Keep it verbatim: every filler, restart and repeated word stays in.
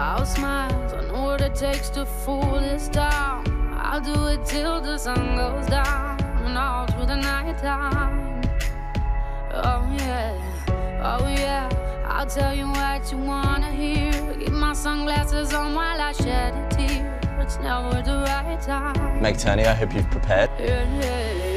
I'll smile, I know what it takes to fool this town. I'll do it till the sun goes down and all through the night time. Oh yeah, oh yeah, I'll tell you what you wanna hear. Keep my sunglasses on while I shed a tear. It's never the right time. Meg Turney, I hope you've prepared. Yeah, yeah.